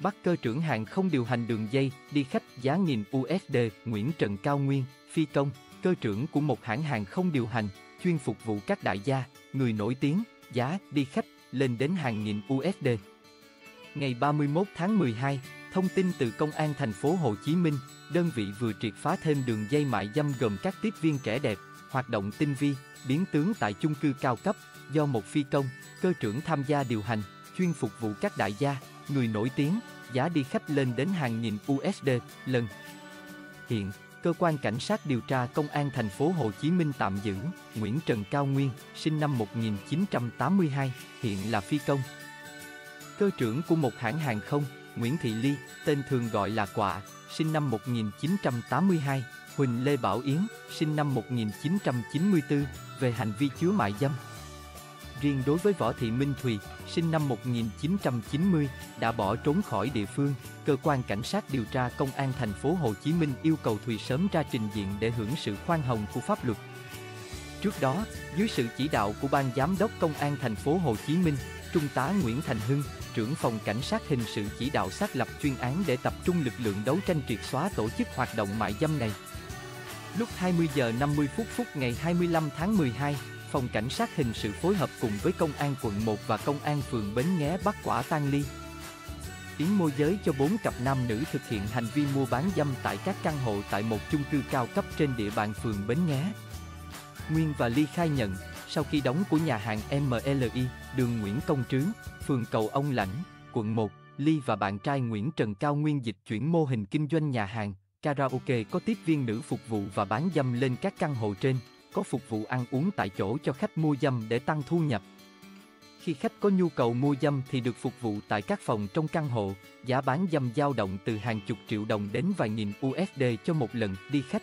Bắt cơ trưởng hàng không điều hành đường dây đi khách giá $1000 USD. Nguyễn Trần Cao Nguyên, phi công, cơ trưởng của một hãng hàng không điều hành, chuyên phục vụ các đại gia, người nổi tiếng, giá đi khách lên đến hàng nghìn USD. Ngày 31 tháng 12, thông tin từ Công an thành phố Hồ Chí Minh, đơn vị vừa triệt phá thêm đường dây mại dâm gồm các tiếp viên trẻ đẹp, hoạt động tinh vi, biến tướng tại chung cư cao cấp, do một phi công, cơ trưởng tham gia điều hành, chuyên phục vụ các đại gia, người nổi tiếng, giá đi khách lên đến hàng nghìn USD lần. Hiện, Cơ quan Cảnh sát điều tra Công an thành phố Hồ Chí Minh tạm giữ Nguyễn Trần Cao Nguyên, sinh năm 1982, hiện là phi công, cơ trưởng của một hãng hàng không. Nguyễn Thị Ly, tên thường gọi là Quạ, sinh năm 1982, Huỳnh Lê Bảo Yến, sinh năm 1994, về hành vi chứa mại dâm. Riêng đối với Võ Thị Minh Thùy, sinh năm 1990, đã bỏ trốn khỏi địa phương, Cơ quan Cảnh sát điều tra Công an thành phố Hồ Chí Minh yêu cầu Thùy sớm ra trình diện để hưởng sự khoan hồng của pháp luật. Trước đó, dưới sự chỉ đạo của Ban Giám đốc Công an thành phố Hồ Chí Minh, Trung tá Nguyễn Thành Hưng, trưởng phòng cảnh sát hình sự chỉ đạo xác lập chuyên án để tập trung lực lượng đấu tranh triệt xóa tổ chức hoạt động mại dâm này. Lúc 20:50 ngày 25 tháng 12, phòng cảnh sát hình sự phối hợp cùng với Công an quận 1 và Công an phường Bến Nghé bắt quả tang Ly, Yến môi giới cho 4 cặp nam nữ thực hiện hành vi mua bán dâm tại các căn hộ tại một chung cư cao cấp trên địa bàn phường Bến Nghé. Nguyên và Ly khai nhận, sau khi đóng của nhà hàng MLI, đường Nguyễn Công Trứ, phường Cầu Ông Lãnh, quận 1, Ly và bạn trai Nguyễn Trần Cao Nguyên dịch chuyển mô hình kinh doanh nhà hàng, karaoke có tiếp viên nữ phục vụ và bán dâm lên các căn hộ trên, có phục vụ ăn uống tại chỗ cho khách mua dâm để tăng thu nhập. Khi khách có nhu cầu mua dâm thì được phục vụ tại các phòng trong căn hộ, giá bán dâm dao động từ hàng chục triệu đồng đến vài nghìn USD cho một lần đi khách.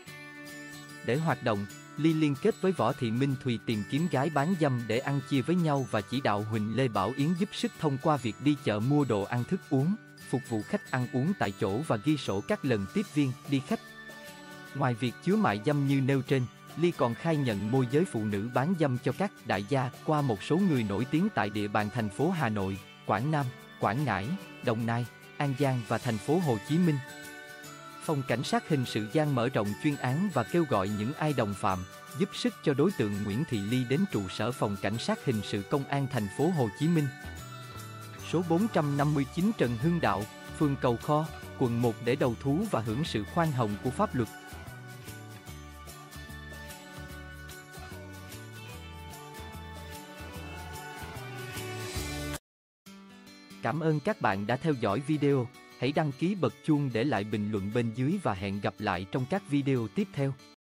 Để hoạt động, Ly liên kết với Võ Thị Minh Thùy tìm kiếm gái bán dâm để ăn chia với nhau và chỉ đạo Huỳnh Lê Bảo Yến giúp sức thông qua việc đi chợ mua đồ ăn thức uống, phục vụ khách ăn uống tại chỗ và ghi sổ các lần tiếp viên đi khách. Ngoài việc chứa mại dâm như nêu trên, Ly còn khai nhận môi giới phụ nữ bán dâm cho các đại gia qua một số người nổi tiếng tại địa bàn thành phố Hà Nội, Quảng Nam, Quảng Ngãi, Đồng Nai, An Giang và thành phố Hồ Chí Minh. Phòng Cảnh sát hình sự đang mở rộng chuyên án và kêu gọi những ai đồng phạm, giúp sức cho đối tượng Nguyễn Thị Ly đến trụ sở Phòng Cảnh sát hình sự Công an thành phố Hồ Chí Minh. Số 459 Trần Hưng Đạo, phường Cầu Kho, quận 1 để đầu thú và hưởng sự khoan hồng của pháp luật. Cảm ơn các bạn đã theo dõi video. Hãy đăng ký bật chuông để lại bình luận bên dưới và hẹn gặp lại trong các video tiếp theo.